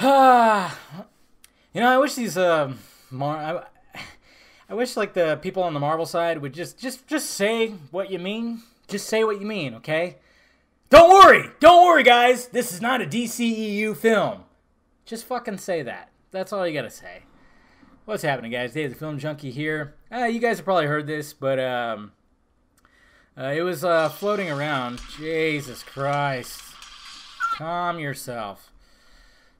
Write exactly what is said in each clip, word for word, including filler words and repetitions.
You know, I wish these uh, Mar I, I wish like the people on the Marvel side would just just just say what you mean. Just say what you mean, okay? Don't worry, don't worry, guys. This is not a D C E U film. Just fucking say that. That's all you gotta say. What's happening, guys? Dave the Film Junkie here. Uh, you guys have probably heard this, but um, uh, it was uh, floating around. Jesus Christ! Calm yourself.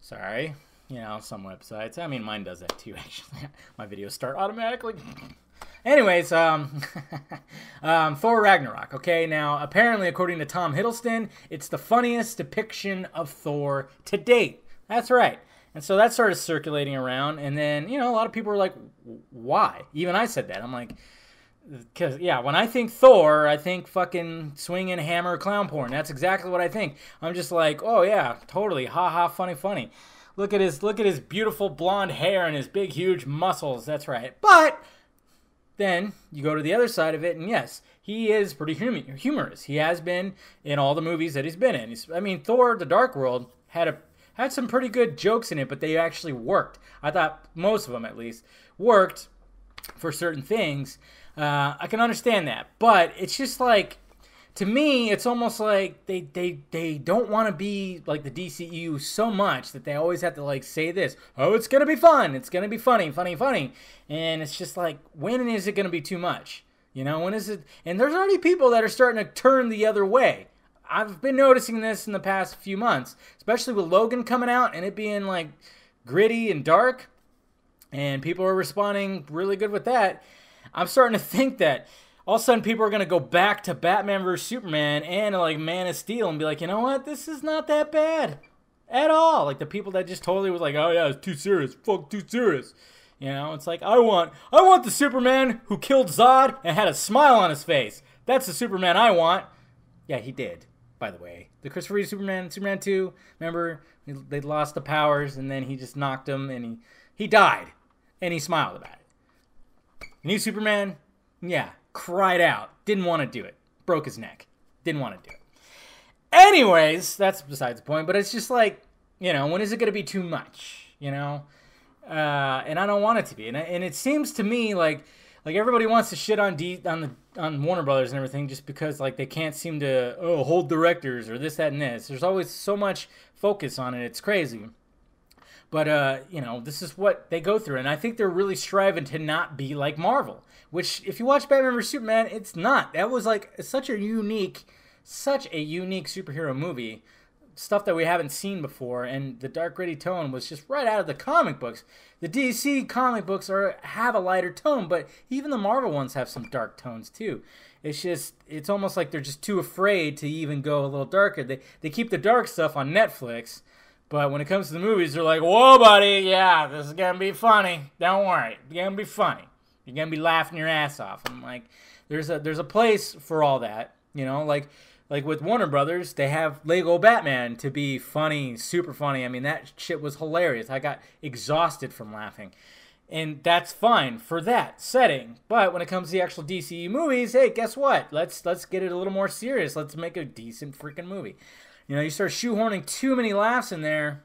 Sorry. You know, some websites. I mean, mine does that too, actually. My videos start automatically. Anyways, um, um, Thor Ragnarok, okay? Now, apparently, according to Tom Hiddleston, it's the funniest depiction of Thor to date. That's right. And so that started circulating around, and then, you know, a lot of people were like, why? Even I said that. I'm like, because, yeah, when I think Thor, I think fucking swinging hammer clown porn. That's exactly what I think. I'm just like, oh, yeah, totally. Ha ha, funny, funny. Look at his look at his beautiful blonde hair and his big huge muscles. That's right. But then you go to the other side of it, and yes, he is pretty hum humorous. He has been in all the movies that he's been in. He's, I mean, Thor: The Dark World had a had some pretty good jokes in it, but they actually worked. I thought most of them, at least, worked for certain things. Uh, I can understand that, but it's just like, to me, it's almost like they, they, they don't want to be like the D C E U so much that they always have to like say this, oh, it's going to be fun, it's going to be funny, funny, funny. And it's just like, when is it going to be too much? You know, when is it? And there's already people that are starting to turn the other way. I've been noticing this in the past few months, especially with Logan coming out and it being like gritty and dark. And people are responding really good with that. I'm starting to think that all of a sudden, people are going to go back to Batman versus Superman and, like, Man of Steel and be like, you know what? This is not that bad at all. Like, the people that just totally was like, oh, yeah, it's too serious. Fuck, too serious. You know, it's like, I want I want the Superman who killed Zod and had a smile on his face. That's the Superman I want. Yeah, he did, by the way. The Christopher Reeve Superman, Superman two, remember? They lost the powers, and then he just knocked him, and he, he died. And he smiled about it. New Superman, yeah. Cried out, didn't want to do it, broke his neck, didn't want to do it. Anyways, that's besides the point, but it's just like, you know, when is it going to be too much, you know? Uh, and I don't want it to be. And, I, and it seems to me like like everybody wants to shit on D, on the on Warner Brothers and everything just because like they can't seem to oh hold directors or this, that, and this. There's always so much focus on it. It's crazy. But, uh, you know, this is what they go through. And I think they're really striving to not be like Marvel. Which, if you watch Batman versus Superman, it's not. That was, like, such a unique, such a unique superhero movie. Stuff that we haven't seen before. And the dark, gritty tone was just right out of the comic books. The D C comic books are have a lighter tone. But even the Marvel ones have some dark tones, too. It's just, it's almost like they're just too afraid to even go a little darker. They, they keep the dark stuff on Netflix. But when it comes to the movies, they're like, whoa, buddy, yeah, this is going to be funny. Don't worry. It's going to be funny. You're going to be laughing your ass off. I'm like, there's a there's a place for all that. You know, like like with Warner Brothers, they have Lego Batman to be funny, super funny. I mean, that shit was hilarious. I got exhausted from laughing. And that's fine for that setting. But when it comes to the actual D C movies, hey, guess what? Let's, let's get it a little more serious. Let's make a decent freaking movie. You know, you start shoehorning too many laughs in there,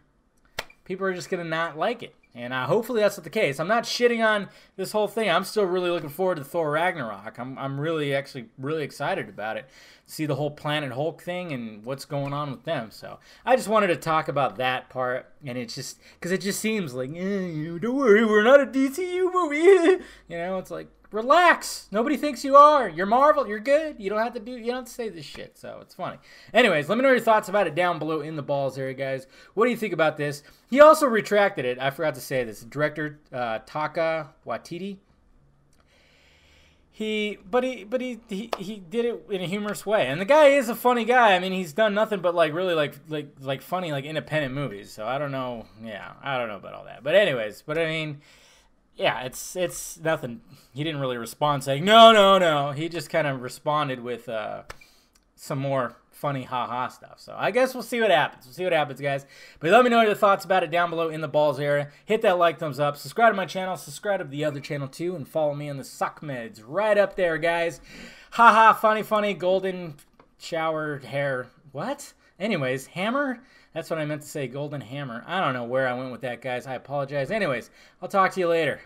people are just going to not like it. And uh, hopefully that's not the case. I'm not shitting on this whole thing. I'm still really looking forward to Thor Ragnarok. I'm, I'm really, actually, really excited about it. See the whole Planet Hulk thing and what's going on with them. So I just wanted to talk about that part. And it's just, because it just seems like, eh, don't worry, we're not a D C U movie. You know, it's like, relax. Nobody thinks you are. You're Marvel. You're good. You don't have to do, you don't have to say this shit. So it's funny. Anyways, let me know your thoughts about it down below in the balls area, guys. What do you think about this? He also retracted it. I forgot to say this. Director uh, Taika Waititi. He, but he, but he, he, he did it in a humorous way. And the guy is a funny guy. I mean, he's done nothing but like really like like like funny like independent movies. So I don't know. Yeah, I don't know about all that. But anyways, but I mean. Yeah, it's it's nothing. He didn't really respond saying, no, no, no. He just kind of responded with uh, some more funny ha-ha stuff. So I guess we'll see what happens. We'll see what happens, guys. But let me know your thoughts about it down below in the balls area. Hit that like, thumbs up. Subscribe to my channel. Subscribe to the other channel, too. And follow me on the Suck Meds right up there, guys. Ha-ha, funny, funny, golden shower hair. What? Anyways, hammer? That's what I meant to say, golden hammer. I don't know where I went with that, guys. I apologize. Anyways, I'll talk to you later.